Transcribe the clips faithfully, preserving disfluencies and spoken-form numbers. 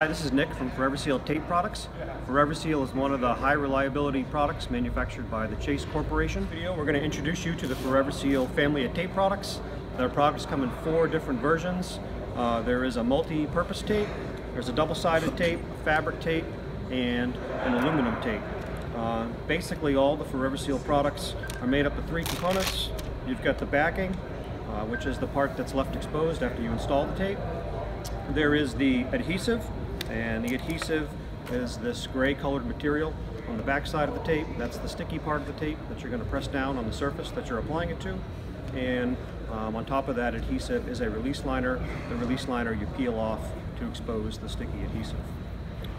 Hi, this is Nick from forever seal Tape Products. forever seal is one of the high reliability products manufactured by the Chase Corporation. In this video, we're going to introduce you to the forever seal family of tape products. Their products come in four different versions. Uh, there is a multi-purpose tape, there's a double-sided tape, a fabric tape, and an aluminum tape. Uh, basically, all the forever seal products are made up of three components. You've got the backing, uh, which is the part that's left exposed after you install the tape. There is the adhesive, and the adhesive is this gray colored material on the back side of the tape. That's the sticky part of the tape that you're going to press down on the surface that you're applying it to. And um, on top of that adhesive is a release liner. The release liner you peel off to expose the sticky adhesive.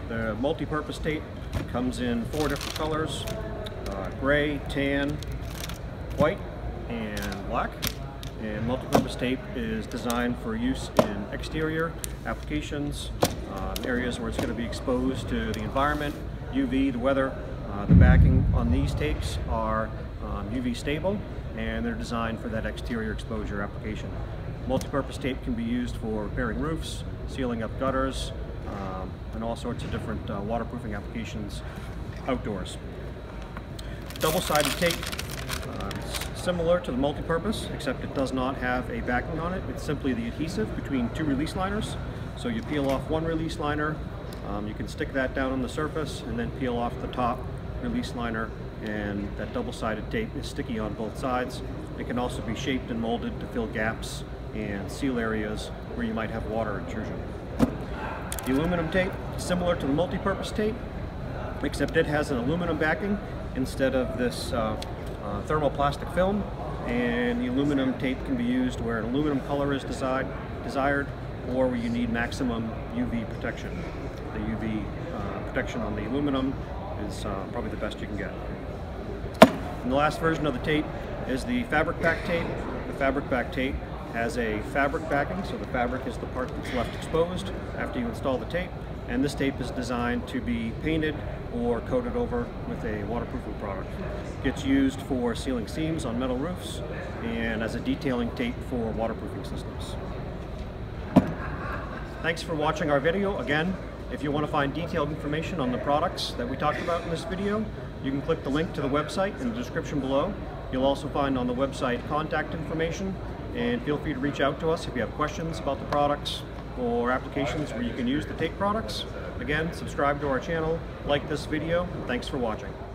The multi-purpose tape comes in four different colors, uh, gray, tan, white, and black. And multi-purpose tape is designed for use in exterior applications, um, areas where it's going to be exposed to the environment, U V, the weather. Uh, the backing on these tapes are um, U V stable, and they're designed for that exterior exposure application. Multi-purpose tape can be used for repairing roofs, sealing up gutters, um, and all sorts of different uh, waterproofing applications outdoors. Double-sided tape. Um, Similar to the multi-purpose, except it does not have a backing on it. It's simply the adhesive between two release liners. So you peel off one release liner, um, you can stick that down on the surface, and then peel off the top release liner, and that double-sided tape is sticky on both sides. It can also be shaped and molded to fill gaps and seal areas where you might have water intrusion. The aluminum tape, similar to the multi-purpose tape, except it has an aluminum backing instead of this uh, Uh, thermoplastic film, and the aluminum tape can be used where an aluminum color is desired, desired or where you need maximum U V protection. The U V uh, protection on the aluminum is uh, probably the best you can get. And the last version of the tape is the fabric back tape. The fabric back tape has a fabric backing, so the fabric is the part that's left exposed after you install the tape, and this tape is designed to be painted or coated over with a waterproofing product. It gets used for sealing seams on metal roofs and as a detailing tape for waterproofing systems. Thanks for watching our video. Again, if you want to find detailed information on the products that we talked about in this video, you can click the link to the website in the description below. You'll also find on the website contact information, and feel free to reach out to us if you have questions about the products or applications where you can use the tape products. Again, subscribe to our channel, like this video, and thanks for watching.